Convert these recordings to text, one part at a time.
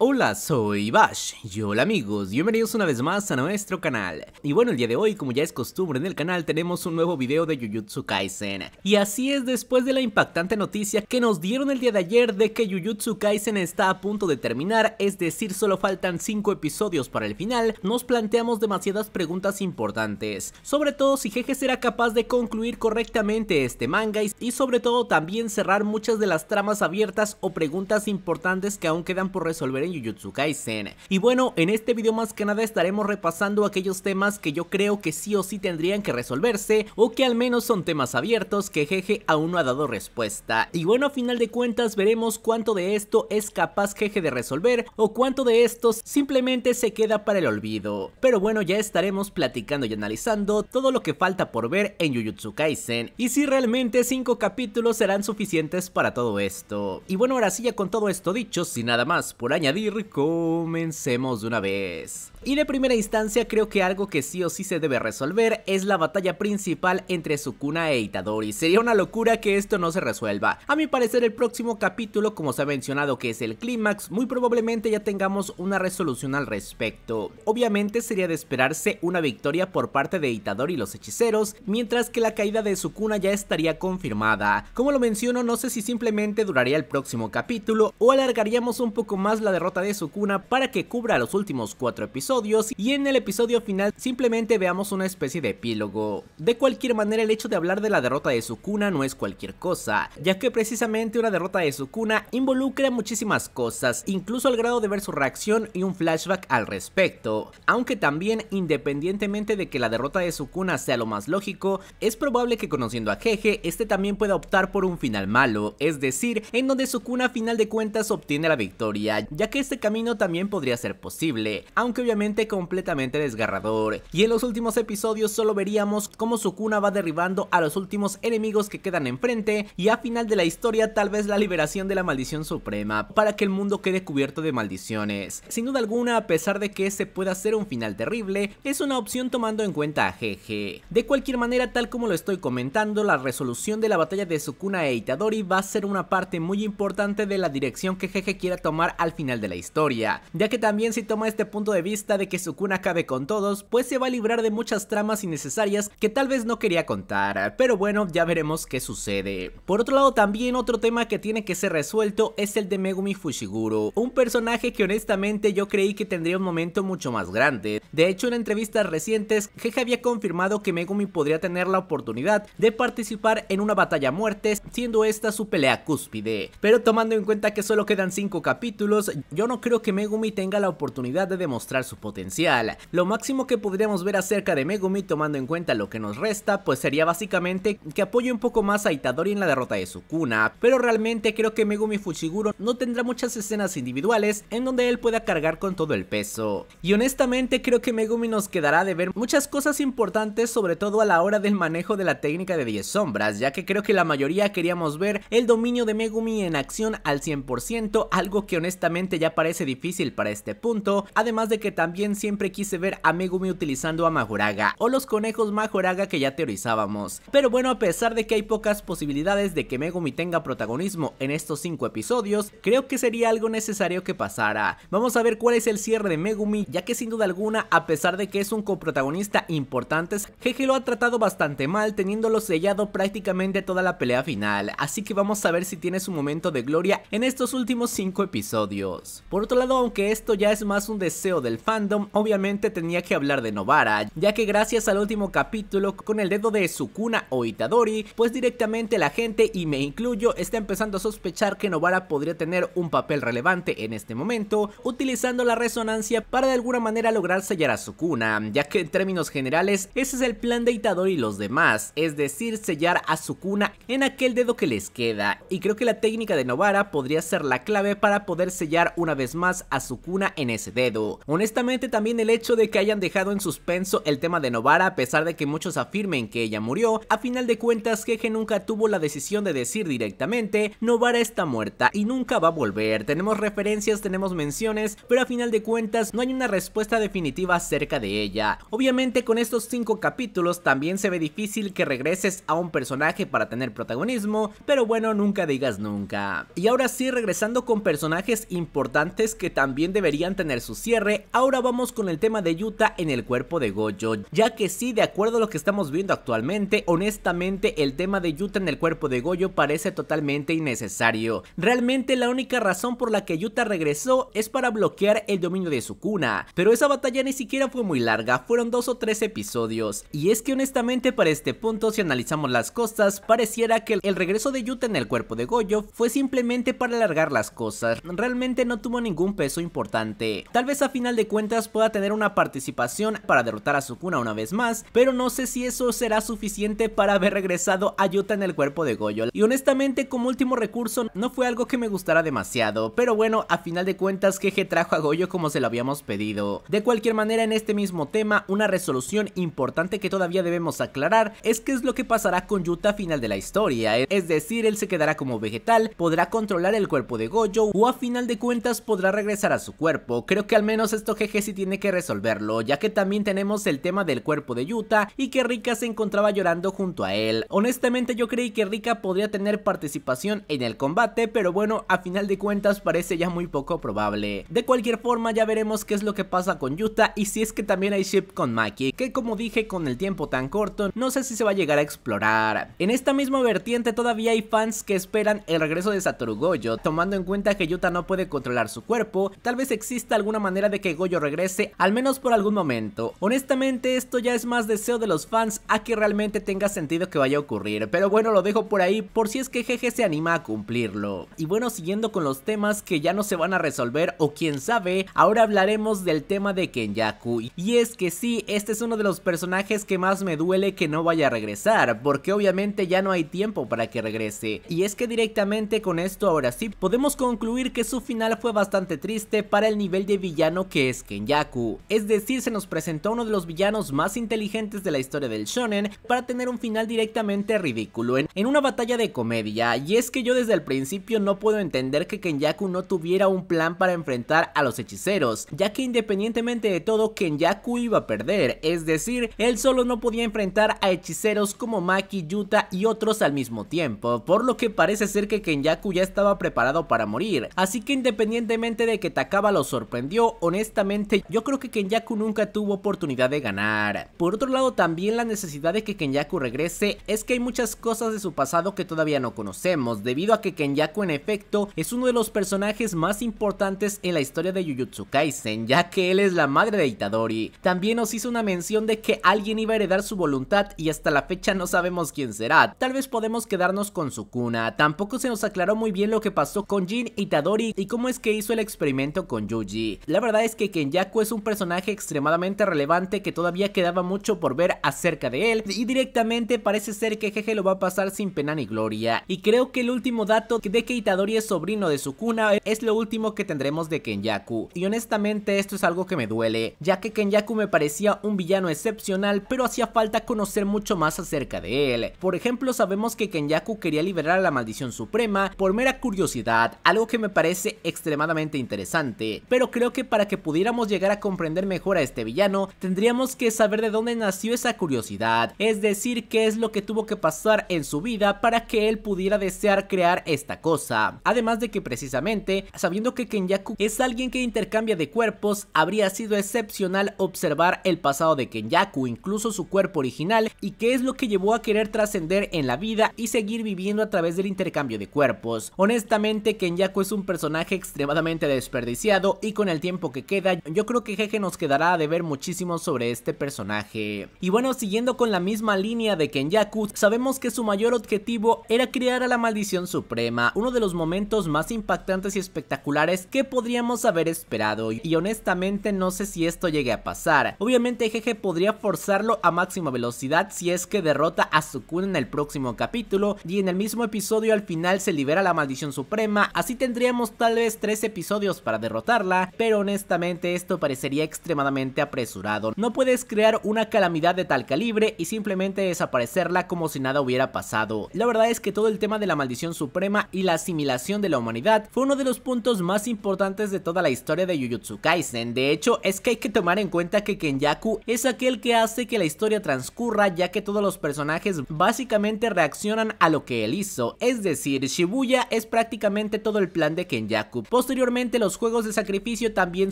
Hola, soy Bash, y hola amigos, bienvenidos una vez más a nuestro canal. Y bueno, el día de hoy, como ya es costumbre en el canal, tenemos un nuevo video de Jujutsu Kaisen. Y así es, después de la impactante noticia que nos dieron el día de ayer de que Jujutsu Kaisen está a punto de terminar, es decir, solo faltan 5 episodios para el final, nos planteamos demasiadas preguntas importantes, sobre todo si Gege será capaz de concluir correctamente este manga y sobre todo también cerrar muchas de las tramas abiertas o preguntas importantes que aún quedan por resolver en Jujutsu Kaisen. Y bueno, en este video más que nada estaremos repasando aquellos temas que yo creo que sí o sí tendrían que resolverse, o que al menos son temas abiertos que Gege aún no ha dado respuesta. Y bueno, a final de cuentas veremos cuánto de esto es capaz Gege de resolver, o cuánto de estos simplemente se queda para el olvido. Pero bueno, ya estaremos platicando y analizando todo lo que falta por ver en Jujutsu Kaisen, y si realmente 5 capítulos serán suficientes para todo esto. Y bueno, ahora sí, ya con todo esto dicho, sin nada más por añadir, comencemos de una vez. Y de primera instancia, creo que algo que sí o sí se debe resolver es la batalla principal entre Sukuna e Itadori. Sería una locura que esto no se resuelva. A mi parecer, el próximo capítulo, como se ha mencionado que es el clímax, muy probablemente ya tengamos una resolución al respecto. Obviamente sería de esperarse una victoria por parte de Itadori y los hechiceros, mientras que la caída de Sukuna ya estaría confirmada. Como lo menciono, no sé si simplemente duraría el próximo capítulo o alargaríamos un poco más la derrota de Sukuna para que cubra los últimos 4 episodios y en el episodio final simplemente veamos una especie de epílogo. De cualquier manera, el hecho de hablar de la derrota de Sukuna no es cualquier cosa, ya que precisamente una derrota de Sukuna involucra muchísimas cosas, incluso al grado de ver su reacción y un flashback al respecto. Aunque también, independientemente de que la derrota de Sukuna sea lo más lógico, es probable que conociendo a Gege, este también pueda optar por un final malo, es decir, en donde Sukuna a final de cuentas obtiene la victoria, ya que este camino también podría ser posible, aunque obviamente completamente desgarrador. Y en los últimos episodios solo veríamos cómo Sukuna va derribando a los últimos enemigos que quedan enfrente, y a final de la historia tal vez la liberación de la maldición suprema, para que el mundo quede cubierto de maldiciones. Sin duda alguna, a pesar de que este pueda ser un final terrible, es una opción tomando en cuenta a Gege. De cualquier manera, tal como lo estoy comentando, la resolución de la batalla de Sukuna e Itadori va a ser una parte muy importante de la dirección que Gege quiera tomar al final de la historia, ya que también si toma este punto de vista de que Sukuna acabe con todos, pues se va a librar de muchas tramas innecesarias que tal vez no quería contar, pero bueno, ya veremos qué sucede. Por otro lado, también otro tema que tiene que ser resuelto es el de Megumi Fushiguro, un personaje que honestamente yo creí que tendría un momento mucho más grande. De hecho, en entrevistas recientes, Gege había confirmado que Megumi podría tener la oportunidad de participar en una batalla a muertes, siendo esta su pelea cúspide, pero tomando en cuenta que solo quedan 5 capítulos, yo no creo que Megumi tenga la oportunidad de demostrar su potencial. Lo máximo que podríamos ver acerca de Megumi, tomando en cuenta lo que nos resta, pues sería básicamente que apoye un poco más a Itadori en la derrota de Sukuna, pero realmente creo que Megumi Fushiguro no tendrá muchas escenas individuales en donde él pueda cargar con todo el peso. Y honestamente creo que Megumi nos quedará de ver muchas cosas importantes, sobre todo a la hora del manejo de la técnica de 10 sombras, ya que creo que la mayoría queríamos ver el dominio de Megumi en acción al 100%, algo que honestamente ya parece difícil para este punto, además de que también siempre quise ver a Megumi utilizando a Mahoraga o los conejos Mahoraga que ya teorizábamos. Pero bueno, a pesar de que hay pocas posibilidades de que Megumi tenga protagonismo en estos 5 episodios, creo que sería algo necesario que pasara. Vamos a ver cuál es el cierre de Megumi, ya que sin duda alguna, a pesar de que es un coprotagonista importante, Gege lo ha tratado bastante mal, teniéndolo sellado prácticamente toda la pelea final, así que vamos a ver si tiene su momento de gloria en estos últimos 5 episodios. Por otro lado, aunque esto ya es más un deseo del fandom, obviamente tenía que hablar de Nobara, ya que gracias al último capítulo, con el dedo de Sukuna o Itadori, pues directamente la gente, y me incluyo, está empezando a sospechar que Nobara podría tener un papel relevante en este momento, utilizando la resonancia para de alguna manera lograr sellar a Sukuna, ya que en términos generales ese es el plan de Itadori y los demás, es decir, sellar a Sukuna en aquel dedo que les queda, y creo que la técnica de Nobara podría ser la clave para poder sellar una vez más a Sukuna en ese dedo. Honestamente obviamente también el hecho de que hayan dejado en suspenso el tema de Nobara, a pesar de que muchos afirmen que ella murió. A final de cuentas, Gege nunca tuvo la decisión de decir directamente Nobara está muerta y nunca va a volver. Tenemos referencias, tenemos menciones, pero a final de cuentas no hay una respuesta definitiva acerca de ella. Obviamente con estos 5 capítulos también se ve difícil que regreses a un personaje para tener protagonismo, pero bueno, nunca digas nunca. Y ahora sí, regresando con personajes importantes que también deberían tener su cierre, ahora vamos con el tema de Yuta en el cuerpo de Gojo, ya que sí, de acuerdo a lo que estamos viendo actualmente, honestamente el tema de Yuta en el cuerpo de Gojo parece totalmente innecesario. Realmente la única razón por la que Yuta regresó es para bloquear el dominio de Sukuna, pero esa batalla ni siquiera fue muy larga, fueron 2 o 3 episodios. Y es que honestamente para este punto, si analizamos las cosas, pareciera que el regreso de Yuta en el cuerpo de Gojo fue simplemente para alargar las cosas, realmente no tuvo ningún peso importante. Tal vez a final de cuentas pueda tener una participación para derrotar a Sukuna una vez más, pero no sé si eso será suficiente para haber regresado a Yuta en el cuerpo de Gojo, y honestamente como último recurso no fue algo que me gustara demasiado, pero bueno, a final de cuentas Gege trajo a Gojo como se lo habíamos pedido. De cualquier manera, en este mismo tema, una resolución importante que todavía debemos aclarar es qué es lo que pasará con Yuta a final de la historia, es decir, él se quedará como vegetal, podrá controlar el cuerpo de Gojo o a final de cuentas podrá regresar a su cuerpo. Creo que al menos esto Gege sí tiene que resolverlo, ya que también tenemos el tema del cuerpo de Yuta y que Rika se encontraba llorando junto a él. Honestamente yo creí que Rika podría tener participación en el combate, pero bueno, a final de cuentas parece ya muy poco probable. De cualquier forma, ya veremos qué es lo que pasa con Yuta y si es que también hay ship con Maki, que como dije, con el tiempo tan corto no sé si se va a llegar a explorar. En esta misma vertiente todavía hay fans que esperan el regreso de Satoru Gojo, tomando en cuenta que Yuta no puede controlar su cuerpo, tal vez exista alguna manera de que Gojo regrese, al menos por algún momento. Honestamente esto ya es más deseo de los fans a que realmente tenga sentido que vaya a ocurrir, pero bueno, lo dejo por ahí por si es que Gege se anima a cumplirlo. Y bueno, siguiendo con los temas que ya no se van a resolver o quién sabe, ahora hablaremos del tema de Kenjaku, y es que sí, este es uno de los personajes que más me duele que no vaya a regresar, porque obviamente ya no hay tiempo para que regrese. Y es que directamente con esto ahora sí podemos concluir que su final fue bastante triste para el nivel de villano que es Kenjaku, es decir, se nos presentó uno de los villanos más inteligentes de la historia del shonen para tener un final directamente ridículo en una batalla de comedia. Y es que yo desde el principio no puedo entender que Kenjaku no tuviera un plan para enfrentar a los hechiceros, ya que independientemente de todo Kenjaku iba a perder, es decir, él solo no podía enfrentar a hechiceros como Maki, Yuta y otros al mismo tiempo, por lo que parece ser que Kenjaku ya estaba preparado para morir. Así que independientemente de que Takaba lo sorprendió, honestamente yo creo que Kenjaku nunca tuvo oportunidad de ganar. Por otro lado, también la necesidad de que Kenjaku regrese es que hay muchas cosas de su pasado que todavía no conocemos, debido a que Kenjaku en efecto es uno de los personajes más importantes en la historia de Jujutsu Kaisen, ya que él es la madre de Itadori. También nos hizo una mención de que alguien iba a heredar su voluntad y hasta la fecha no sabemos quién será, tal vez podemos quedarnos con Sukuna. Tampoco se nos aclaró muy bien lo que pasó con Jin, Itadori y cómo es que hizo el experimento con Yuji. La verdad es que Kenjaku es un personaje extremadamente relevante que todavía quedaba mucho por ver acerca de él, y directamente parece ser que Gege lo va a pasar sin pena ni gloria. Y creo que el último dato de que Itadori es sobrino de Sukuna es lo último que tendremos de Kenjaku, y honestamente esto es algo que me duele, ya que Kenjaku me parecía un villano excepcional, pero hacía falta conocer mucho más acerca de él. Por ejemplo, sabemos que Kenjaku quería liberar a la maldición suprema por mera curiosidad, algo que me parece extremadamente interesante, pero creo que para que pudiéramos llegar a comprender mejor a este villano tendríamos que saber de dónde nació esa curiosidad, es decir, qué es lo que tuvo que pasar en su vida para que él pudiera desear crear esta cosa. Además de que precisamente, sabiendo que Kenjaku es alguien que intercambia de cuerpos, habría sido excepcional observar el pasado de Kenjaku, incluso su cuerpo original, y qué es lo que llevó a querer trascender en la vida y seguir viviendo a través del intercambio de cuerpos. Honestamente, Kenjaku es un personaje extremadamente desperdiciado, y con el tiempo que queda, yo creo que Gege nos quedará a deber muchísimo sobre este personaje. Y bueno, siguiendo con la misma línea de Kenjaku, sabemos que su mayor objetivo era crear a la maldición suprema, uno de los momentos más impactantes y espectaculares que podríamos haber esperado, y honestamente no sé si esto llegue a pasar. Obviamente Gege podría forzarlo a máxima velocidad si es que derrota a Sukuna en el próximo capítulo, y en el mismo episodio al final se libera la maldición suprema, así tendríamos tal vez 3 episodios para derrotarla, pero honestamente Ante esto parecería extremadamente apresurado. No puedes crear una calamidad de tal calibre y simplemente desaparecerla como si nada hubiera pasado. La verdad es que todo el tema de la maldición suprema y la asimilación de la humanidad fue uno de los puntos más importantes de toda la historia de Jujutsu Kaisen. De hecho, es que hay que tomar en cuenta que Kenjaku es aquel que hace que la historia transcurra, ya que todos los personajes básicamente reaccionan a lo que él hizo. Es decir, Shibuya es prácticamente todo el plan de Kenjaku. Posteriormente, los juegos de sacrificio también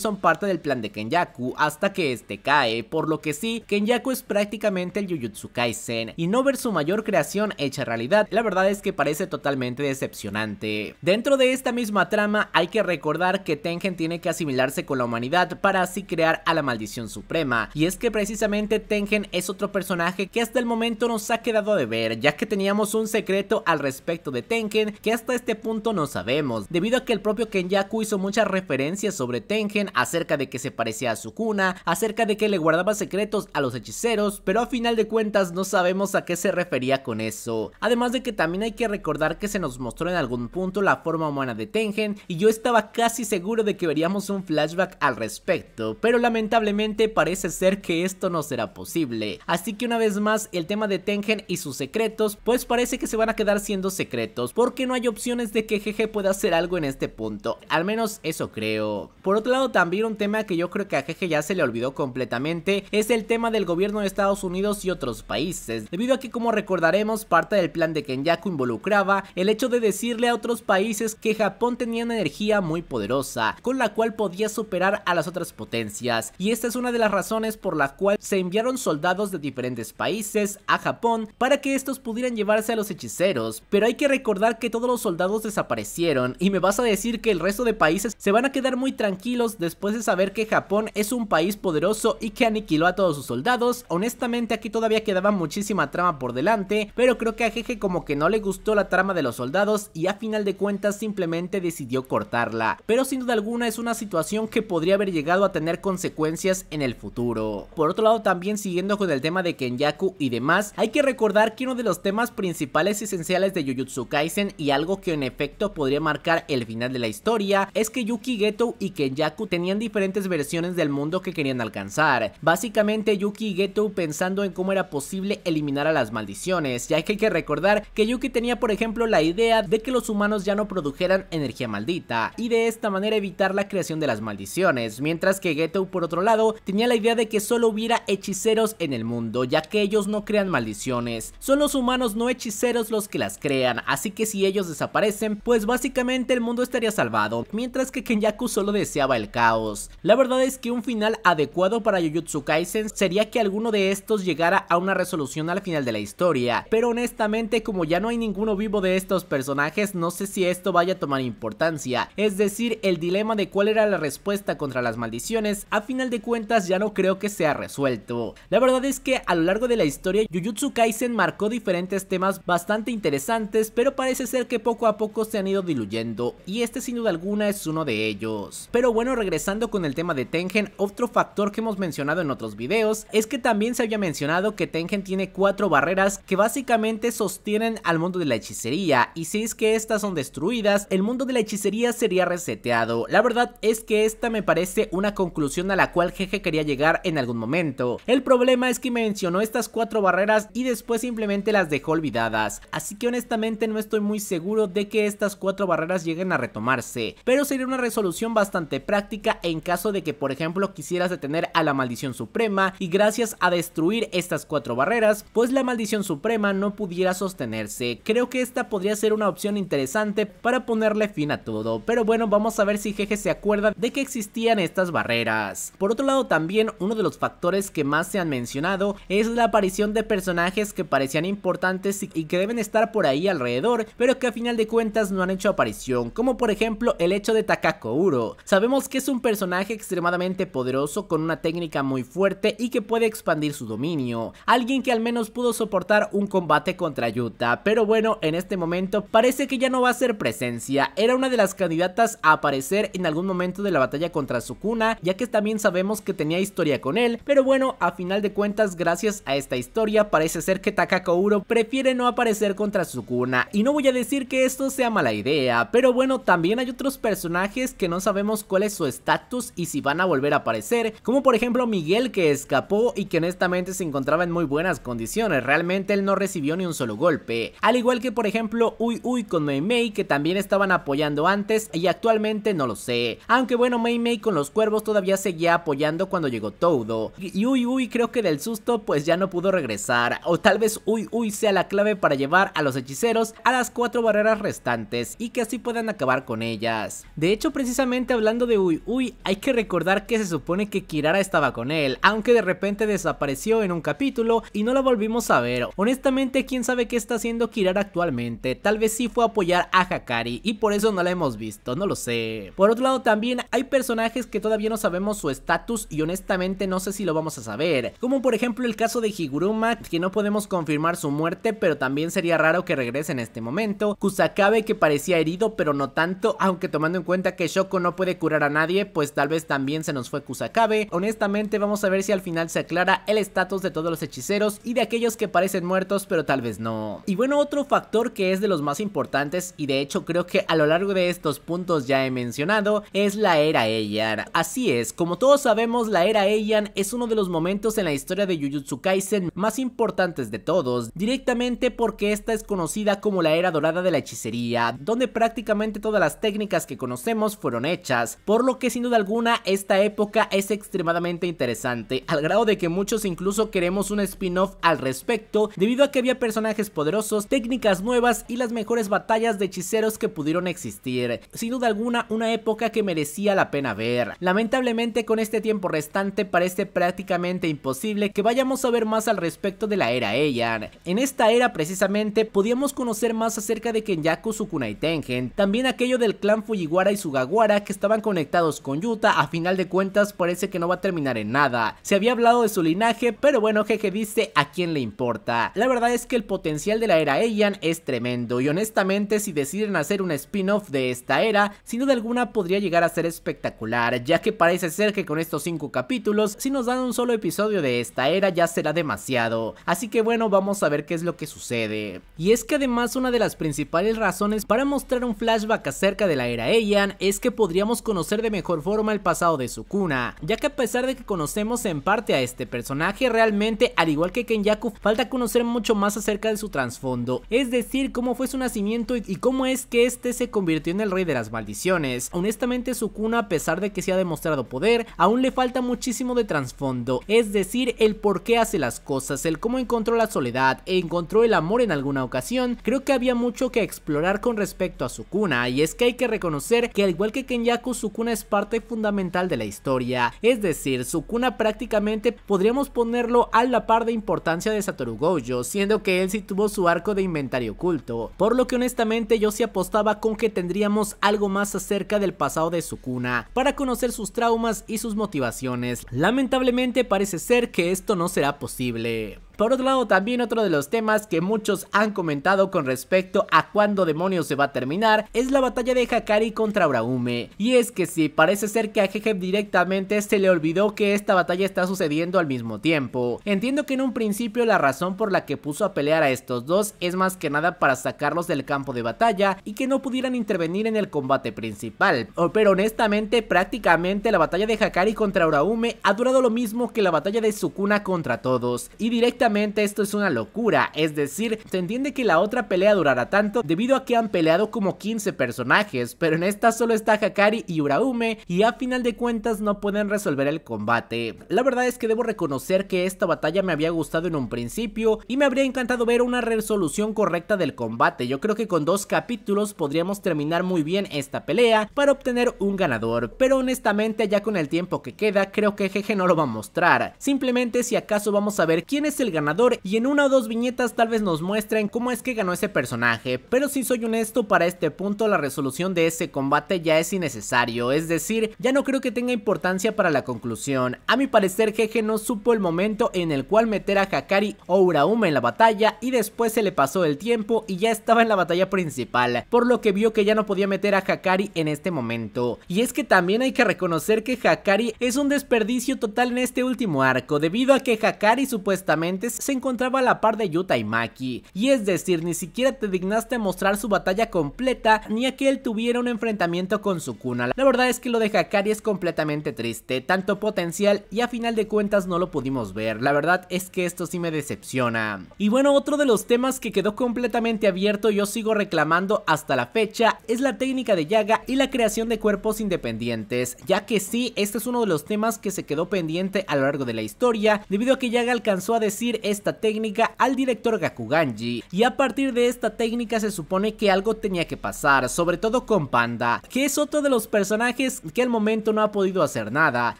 son parte del plan de Kenjaku, hasta que este cae, por lo que sí, Kenjaku es prácticamente el Jujutsu Kaisen, y no ver su mayor creación hecha realidad, la verdad es que parece totalmente decepcionante. Dentro de esta misma trama, hay que recordar que Tengen tiene que asimilarse con la humanidad para así crear a la maldición suprema, y es que precisamente Tengen es otro personaje que hasta el momento nos ha quedado de ver, ya que teníamos un secreto al respecto de Tengen que hasta este punto no sabemos, debido a que el propio Kenjaku hizo muchas referencias sobre Tengen, acerca de que se parecía a Sukuna, acerca de que le guardaba secretos a los hechiceros, pero a final de cuentas no sabemos a qué se refería con eso. Además de que también hay que recordar que se nos mostró en algún punto la forma humana de Tengen, y yo estaba casi seguro de que veríamos un flashback al respecto, pero lamentablemente parece ser que esto no será posible. Así que una vez más el tema de Tengen y sus secretos pues parece que se van a quedar siendo secretos, porque no hay opciones de que Gege pueda hacer algo en este punto, al menos eso creo. Por otro lado, también un tema que yo creo que a Gege ya se le olvidó completamente es el tema del gobierno de Estados Unidos y otros países, debido a que, como recordaremos, parte del plan de Kenjaku involucraba el hecho de decirle a otros países que Japón tenía una energía muy poderosa, con la cual podía superar a las otras potencias, y esta es una de las razones por la cual se enviaron soldados de diferentes países a Japón para que estos pudieran llevarse a los hechiceros. Pero hay que recordar que todos los soldados desaparecieron, y me vas a decir que el resto de países se van a quedar muy tranquilos después de saber que Japón es un país poderoso y que aniquiló a todos sus soldados. Honestamente, aquí todavía quedaba muchísima trama por delante, pero creo que a Gege como que no le gustó la trama de los soldados y a final de cuentas simplemente decidió cortarla, pero sin duda alguna es una situación que podría haber llegado a tener consecuencias en el futuro. Por otro lado, también siguiendo con el tema de Kenjaku y demás, hay que recordar que uno de los temas principales y esenciales de Jujutsu Kaisen, y algo que en efecto podría marcar el final de la historia, es que Yuki, Getou y Kenjaku tenían diferentes versiones del mundo que querían alcanzar. Básicamente Yuki y Getou pensando en cómo era posible eliminar a las maldiciones, ya que hay que recordar que Yuki tenía, por ejemplo, la idea de que los humanos ya no produjeran energía maldita y de esta manera evitar la creación de las maldiciones, mientras que Getou, por otro lado, tenía la idea de que solo hubiera hechiceros en el mundo, ya que ellos no crean maldiciones, son los humanos no hechiceros los que las crean, así que si ellos desaparecen, pues básicamente el mundo estaría salvado, mientras que Kenjaku solo deseaba el caos. La verdad es que un final adecuado para Jujutsu Kaisen sería que alguno de estos llegara a una resolución al final de la historia, pero honestamente, como ya no hay ninguno vivo de estos personajes, no sé si esto vaya a tomar importancia. Es decir, el dilema de cuál era la respuesta contra las maldiciones, a final de cuentas ya no creo que sea resuelto. La verdad es que a lo largo de la historia Jujutsu Kaisen marcó diferentes temas bastante interesantes, pero parece ser que poco a poco se han ido diluyendo, y este sin duda alguna es uno de ellos. Pero bueno, regresando con el tema de Tengen, otro factor que hemos mencionado en otros videos es que también se había mencionado que Tengen tiene 4 barreras que básicamente sostienen al mundo de la hechicería, y si es que estas son destruidas, el mundo de la hechicería sería reseteado. La verdad es que esta me parece una conclusión a la cual Gege quería llegar en algún momento. El problema es que mencionó estas 4 barreras y después simplemente las dejó olvidadas, así que honestamente no estoy muy seguro de que estas 4 barreras lleguen a retomarse, pero sería una resolución bastante práctica en caso de que, por ejemplo, quisieras detener a la maldición suprema y gracias a destruir estas 4 barreras, pues la maldición suprema no pudiera sostenerse. Creo que esta podría ser una opción interesante para ponerle fin a todo, pero bueno, vamos a ver si Gege se acuerda de que existían estas barreras. Por otro lado, también uno de los factores que más se han mencionado es la aparición de personajes que parecían importantes y que deben estar por ahí alrededor, pero que a final de cuentas no han hecho aparición, como por ejemplo el hecho de Takako Uro. Sabemos que es un personaje extremadamente poderoso con una técnica muy fuerte y que puede expandir su dominio, alguien que al menos pudo soportar un combate contra Yuta, pero bueno, en este momento parece que ya no va a ser presencia. Era una de las candidatas a aparecer en algún momento de la batalla contra Sukuna, ya que también sabemos que tenía historia con él, pero bueno, a final de cuentas gracias a esta historia parece ser que Takako Uro prefiere no aparecer contra Sukuna, y no voy a decir que esto sea mala idea, pero bueno, también hay otros personajes que no sabemos cuál es su estatus muertos y si van a volver a aparecer, como por ejemplo Miguel, que escapó y que honestamente se encontraba en muy buenas condiciones, realmente él no recibió ni un solo golpe, al igual que por ejemplo Uy Uy con Mei Mei, que también estaban apoyando antes y actualmente no lo sé, aunque bueno, Mei Mei con los cuervos todavía seguía apoyando cuando llegó Todo, y Uy Uy creo que del susto pues ya no pudo regresar, o tal vez Uy Uy sea la clave para llevar a los hechiceros a las 4 barreras restantes y que así puedan acabar con ellas. De hecho, precisamente hablando de Uy Uy, hay que recordar que se supone que Kirara estaba con él, aunque de repente desapareció en un capítulo y no la volvimos a ver. Honestamente, quién sabe qué está haciendo Kirara actualmente, tal vez sí fue a apoyar a Hakari y por eso no la hemos visto, no lo sé. Por otro lado, también hay personajes que todavía no sabemos su estatus y honestamente no sé si lo vamos a saber, como por ejemplo el caso de Higuruma, que no podemos confirmar su muerte, pero también sería raro que regrese en este momento. Kusakabe, que parecía herido pero no tanto, aunque tomando en cuenta que Shoko no puede curar a nadie, pues tal vez también se nos fue Kusakabe. Honestamente vamos a ver si al final se aclara el estatus de todos los hechiceros y de aquellos que parecen muertos pero tal vez no. Y bueno, otro factor que es de los más importantes y de hecho creo que a lo largo de estos puntos ya he mencionado, es la Era Heian. Así es, como todos sabemos, la Era Heian es uno de los momentos en la historia de Jujutsu Kaisen más importantes de todos, directamente porque esta es conocida como la Era Dorada de la Hechicería, donde prácticamente todas las técnicas que conocemos fueron hechas, por lo que sin duda alguna esta época es extremadamente interesante, al grado de que muchos incluso queremos un spin-off al respecto, debido a que había personajes poderosos, técnicas nuevas y las mejores batallas de hechiceros que pudieron existir. Sin duda alguna, una época que merecía la pena ver. Lamentablemente, con este tiempo restante parece prácticamente imposible que vayamos a ver más al respecto de la Era Heian. En esta era precisamente podíamos conocer más acerca de Kenjaku, Sukuna y Tengen, también aquello del clan Fujiwara y Sugawara que estaban conectados con Yuta. A final de cuentas parece que no va a terminar en nada, se había hablado de su linaje, pero bueno, Gege dice a quién le importa. La verdad es que el potencial de la Era Heian es tremendo y honestamente si deciden hacer un spin-off de esta era, sin duda alguna podría llegar a ser espectacular, ya que parece ser que con estos 5 capítulos, si nos dan un solo episodio de esta era ya será demasiado, así que bueno, vamos a ver qué es lo que sucede. Y es que además una de las principales razones para mostrar un flashback acerca de la Era Heian es que podríamos conocer de mejor forma el pasado de Sukuna, ya que a pesar de que conocemos en parte a este personaje, realmente al igual que Kenjaku falta conocer mucho más acerca de su trasfondo, es decir, cómo fue su nacimiento y cómo es que este se convirtió en el rey de las maldiciones. Honestamente, Sukuna, a pesar de que se ha demostrado poder, aún le falta muchísimo de trasfondo, es decir, el por qué hace las cosas, el cómo encontró la soledad e encontró el amor en alguna ocasión. Creo que había mucho que explorar con respecto a Sukuna, y es que hay que reconocer que al igual que Kenjaku, Sukuna es parte fundamental de la historia, es decir, Sukuna prácticamente podríamos ponerlo a la par de importancia de Satoru Gojo, siendo que él sí tuvo su arco de inventario oculto, por lo que honestamente yo sí apostaba con que tendríamos algo más acerca del pasado de Sukuna, para conocer sus traumas y sus motivaciones. Lamentablemente parece ser que esto no será posible. Por otro lado, también otro de los temas que muchos han comentado con respecto a cuándo demonios se va a terminar es la batalla de Hakari contra Uraume. Y es que sí, parece ser que a Gege directamente se le olvidó que esta batalla está sucediendo al mismo tiempo. Entiendo que en un principio la razón por la que puso a pelear a estos dos es más que nada para sacarlos del campo de batalla y que no pudieran intervenir en el combate principal, pero honestamente prácticamente la batalla de Hakari contra Uraume ha durado lo mismo que la batalla de Sukuna contra todos, y directamente esto es una locura, es decir, se entiende que la otra pelea durará tanto debido a que han peleado como 15 personajes, pero en esta solo está Hakari y Uraume y a final de cuentas no pueden resolver el combate. La verdad es que debo reconocer que esta batalla me había gustado en un principio y me habría encantado ver una resolución correcta del combate. Yo creo que con 2 capítulos podríamos terminar muy bien esta pelea para obtener un ganador, pero honestamente ya con el tiempo que queda creo que Gege no lo va a mostrar, simplemente si acaso vamos a ver quién es el ganador y en 1 o 2 viñetas tal vez nos muestren cómo es que ganó ese personaje, pero si soy honesto, para este punto la resolución de ese combate ya es innecesario, es decir, ya no creo que tenga importancia para la conclusión. A mi parecer, Gege no supo el momento en el cual meter a Hakari o Uraume en la batalla y después se le pasó el tiempo y ya estaba en la batalla principal, por lo que vio que ya no podía meter a Hakari en este momento. Y es que también hay que reconocer que Hakari es un desperdicio total en este último arco, debido a que Hakari supuestamente antes se encontraba a la par de Yuta y Maki, y es decir, ni siquiera te dignaste mostrar su batalla completa ni a que él tuviera un enfrentamiento con Sukuna. La verdad es que lo de Hakari es completamente triste, tanto potencial y a final de cuentas no lo pudimos ver. La verdad es que esto sí me decepciona. Y bueno, otro de los temas que quedó completamente abierto, yo sigo reclamando hasta la fecha, es la técnica de Yaga y la creación de cuerpos independientes, ya que sí, este es uno de los temas que se quedó pendiente a lo largo de la historia, debido a que Yaga alcanzó a decir esta técnica al director Gakuganji, y a partir de esta técnica se supone que algo tenía que pasar, sobre todo con Panda, que es otro de los personajes que al momento no ha podido hacer nada,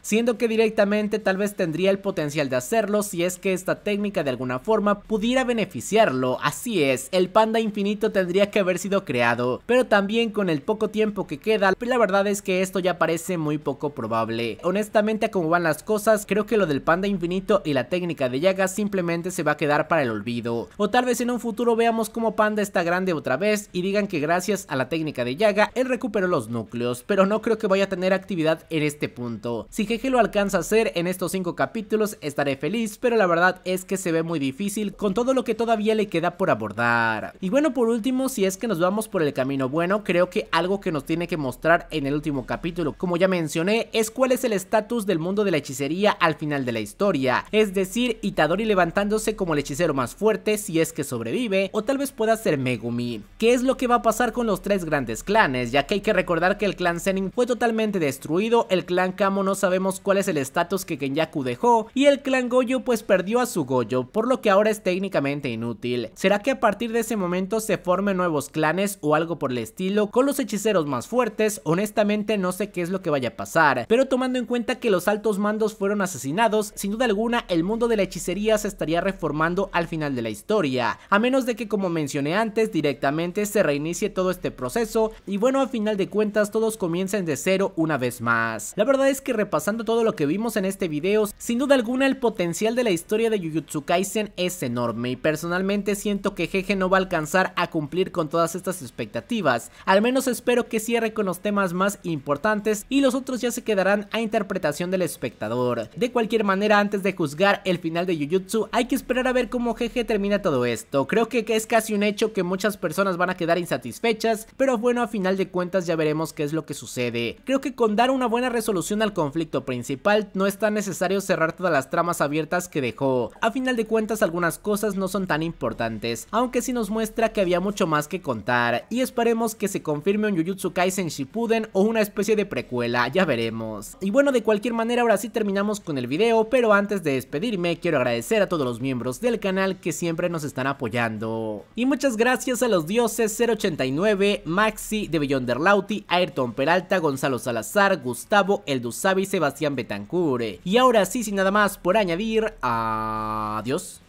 siendo que directamente tal vez tendría el potencial de hacerlo si es que esta técnica de alguna forma pudiera beneficiarlo. Así es, el Panda infinito tendría que haber sido creado, pero también con el poco tiempo que queda, la verdad es que esto ya parece muy poco probable. Honestamente, a como van las cosas, creo que lo del Panda infinito y la técnica de Yaga simplemente se va a quedar para el olvido, o tal vez en un futuro veamos cómo Panda está grande otra vez y digan que gracias a la técnica de Yaga él recuperó los núcleos, pero no creo que vaya a tener actividad en este punto. Si Gege lo alcanza a hacer en estos 5 capítulos estaré feliz, pero la verdad es que se ve muy difícil con todo lo que todavía le queda por abordar. Y bueno, por último, si es que nos vamos por el camino bueno, creo que algo que nos tiene que mostrar en el último capítulo, como ya mencioné, es cuál es el estatus del mundo de la hechicería al final de la historia, es decir, Itadori levantándose como el hechicero más fuerte si es que sobrevive, o tal vez pueda ser Megumi. ¿Qué es lo que va a pasar con los 3 grandes clanes? Ya que hay que recordar que el clan Sennin fue totalmente destruido, el clan Kamo no sabemos cuál es el estatus que Kenjaku dejó, y el clan Goyo pues perdió a su Gojo, por lo que ahora es técnicamente inútil. ¿Será que a partir de ese momento se formen nuevos clanes o algo por el estilo con los hechiceros más fuertes? Honestamente no sé qué es lo que vaya a pasar, pero tomando en cuenta que los altos mandos fueron asesinados, sin duda alguna el mundo de la hechicería se estaría reformando al final de la historia, a menos de que, como mencioné antes, directamente se reinicie todo este proceso y bueno, a final de cuentas todos comiencen de cero una vez más. La verdad es que repasando todo lo que vimos en este video, sin duda alguna el potencial de la historia de Jujutsu Kaisen es enorme y personalmente siento que Gege no va a alcanzar a cumplir con todas estas expectativas, al menos espero que cierre con los temas más importantes y los otros ya se quedarán a interpretación del espectador. De cualquier manera, antes de juzgar el final de Jujutsu hay que esperar a ver cómo Gege termina todo esto. Creo que es casi un hecho que muchas personas van a quedar insatisfechas, pero bueno, a final de cuentas ya veremos qué es lo que sucede. Creo que con dar una buena resolución al conflicto principal no es tan necesario cerrar todas las tramas abiertas que dejó, a final de cuentas algunas cosas no son tan importantes, aunque sí nos muestra que había mucho más que contar, y esperemos que se confirme un Jujutsu Kaisen Shippuden o una especie de precuela, ya veremos. Y bueno, de cualquier manera ahora sí terminamos con el video, pero antes de despedirme quiero agradecer a todos los miembros del canal que siempre nos están apoyando, y muchas gracias a los dioses 089, Maxi, De Beyonderlauti, Ayrton Peralta, Gonzalo Salazar, Gustavo, El Dusabi, Sebastián Betancure. Y ahora sí, sin nada más por añadir, adiós.